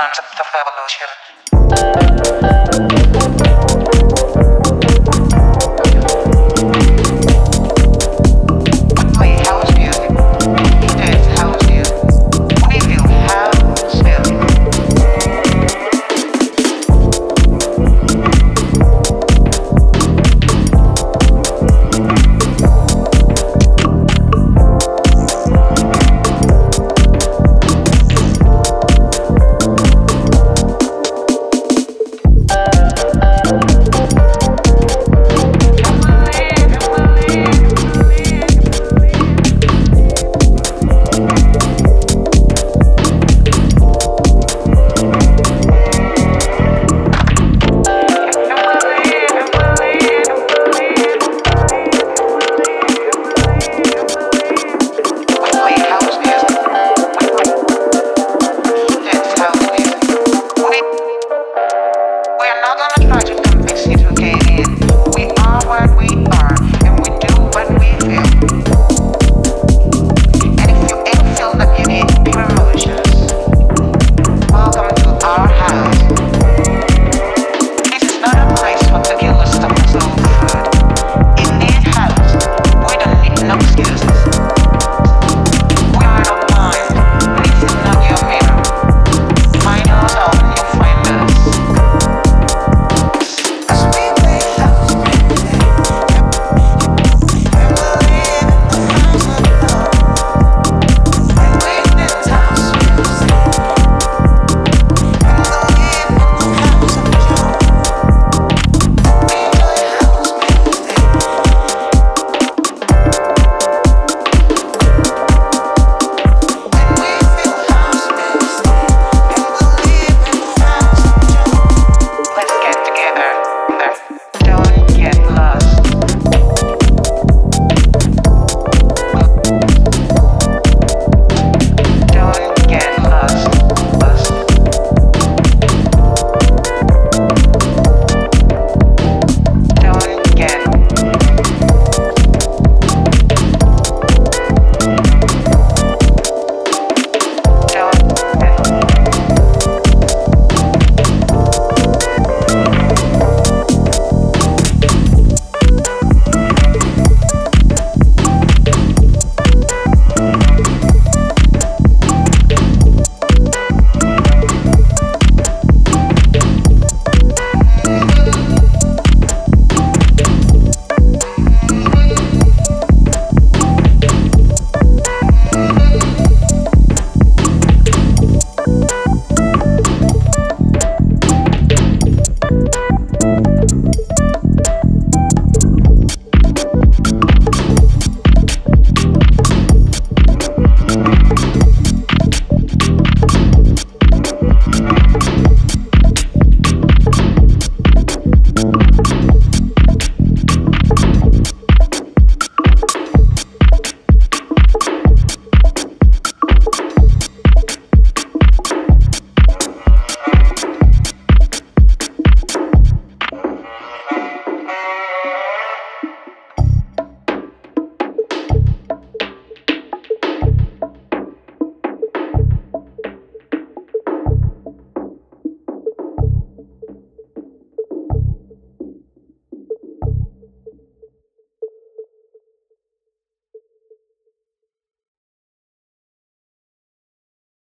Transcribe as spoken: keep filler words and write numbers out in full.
concept of evolution